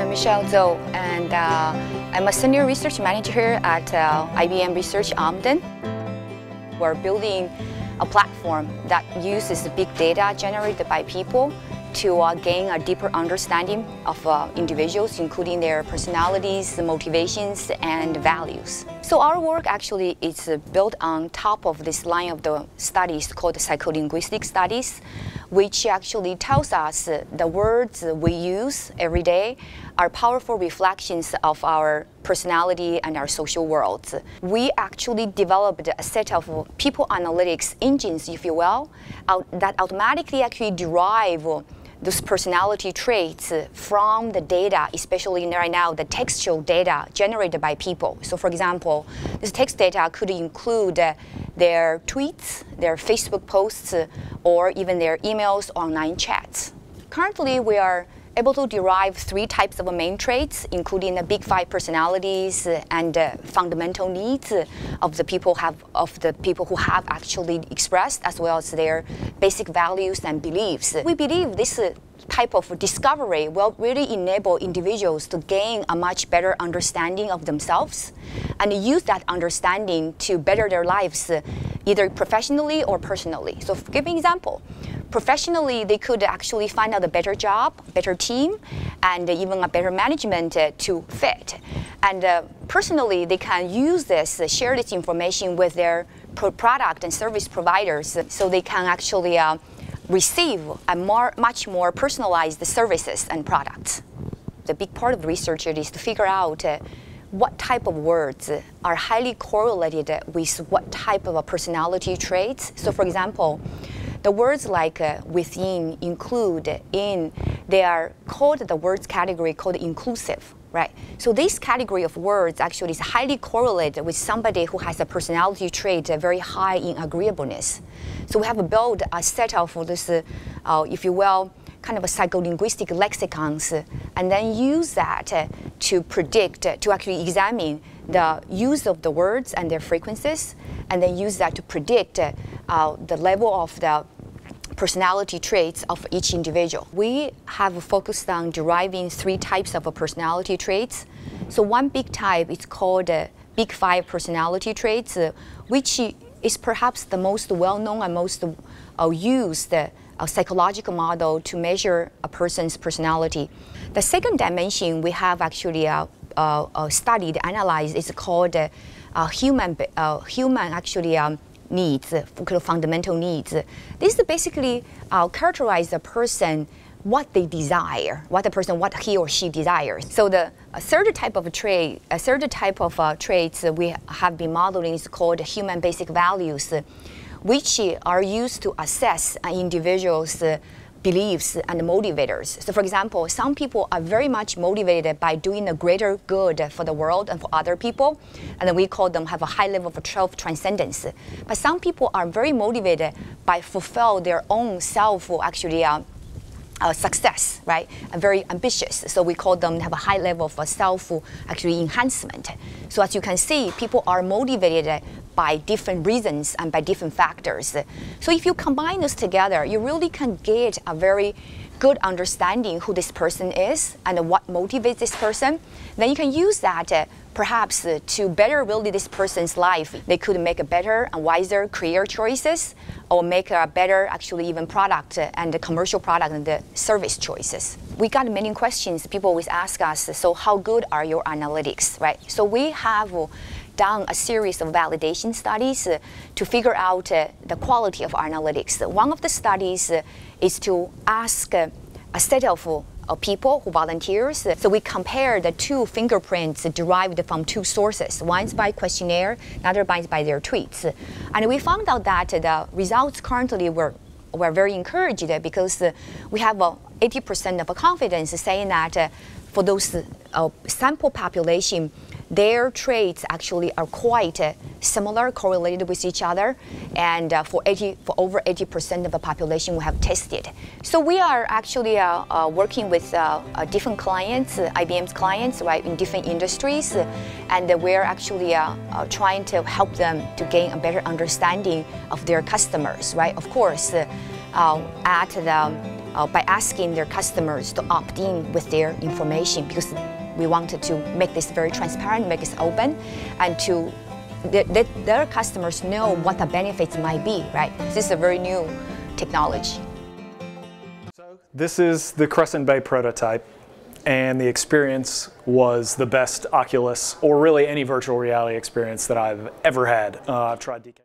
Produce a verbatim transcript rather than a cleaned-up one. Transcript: I'm Michelle Zhou, and uh, I'm a senior research manager at uh, I B M Research Almaden. We're building a platform that uses the big data generated by people to uh, gain a deeper understanding of uh, individuals, including their personalities, motivations, and values. So our work actually is uh, built on top of this line of the studies called psycholinguistic studies, which actually tells us uh, the words we use every day are powerful reflections of our personality and our social worlds. We actually developed a set of people analytics engines, if you will, out that automatically actually derive those personality traits from the data, especially right now the textual data generated by people. So for example, this text data could include uh, their tweets, their Facebook posts, uh, or even their emails, online chats. Currently, we are able to derive three types of main traits, including the Big Five personalities and uh, fundamental needs of the people have of the people who have actually expressed, as well as their basic values and beliefs. We believe this uh, type of discovery will really enable individuals to gain a much better understanding of themselves and use that understanding to better their lives, uh, either professionally or personally. So give me an example. Professionally, they could actually find out a better job, better team, and even a better management uh, to fit. And uh, personally, they can use this, uh, share this information with their pro product and service providers, so they can actually uh, receive a more, much more personalized services and products. The big part of the research is to figure out uh, what type of words are highly correlated with what type of personality traits. So for example, the words like uh, within, include, in, they are called the words category called inclusive, right? So this category of words actually is highly correlated with somebody who has a personality trait uh, very high in agreeableness. So we have built a set of this, uh, uh, if you will, kind of a psycholinguistic lexicons, uh, and then use that uh, to predict, uh, to actually examine the use of the words and their frequencies, and then use that to predict uh, Uh, the level of the personality traits of each individual. We have focused on deriving three types of personality traits. So one big type is called uh, Big Five personality traits, uh, which is perhaps the most well-known and most uh, used uh, psychological model to measure a person's personality. The second dimension we have actually uh, uh, uh, studied, analyzed, is called uh, uh, human, uh, human actually um, needs, fundamental needs. This is basically uh, characterize the person, what they desire, what the person, what he or she desires. So the third type of trait, a third type of uh, traits we have been modeling is called human basic values, which are used to assess an individual's uh, beliefs and motivators. So for example, some people are very much motivated by doing a greater good for the world and for other people, and then we call them have a high level of self-transcendence. But some people are very motivated by fulfill their own self, actually uh, uh, success, right? And very ambitious. So we call them have a high level of self, actually enhancement. So as you can see, people are motivated by different reasons and by different factors. So if you combine those together, you really can get a very good understanding who this person is and what motivates this person. Then you can use that uh, perhaps uh, to better build this person's life. They could make a better and wiser career choices, or make a better actually even product uh, and the commercial product and the service choices. We got many questions. People always ask us, so how good are your analytics, right? So we have uh, done a series of validation studies uh, to figure out uh, the quality of our analytics. One of the studies uh, is to ask uh, a set of uh, people who volunteers. So we compare the two fingerprints derived from two sources. One's by questionnaire, another by, by their tweets. And we found out that the results currently were were very encouraged, because uh, we have uh, eighty percent of a confidence saying that uh, for those uh, sample population, their traits actually are quite uh, similar, correlated with each other, and uh, for, eighty, for over eighty percent of the population we have tested. So we are actually uh, uh, working with uh, uh, different clients, uh, I B M's clients, right, in different industries, uh, and uh, we're actually uh, uh, trying to help them to gain a better understanding of their customers, right? Of course, uh, uh, at the uh, by asking their customers to opt in with their information, because we wanted to make this very transparent, make this open, and to th th their customers know what the benefits might be, right? This is a very new technology. So this is the Crescent Bay prototype, and the experience was the best Oculus, or really any virtual reality experience that I've ever had. Uh, I've tried D K.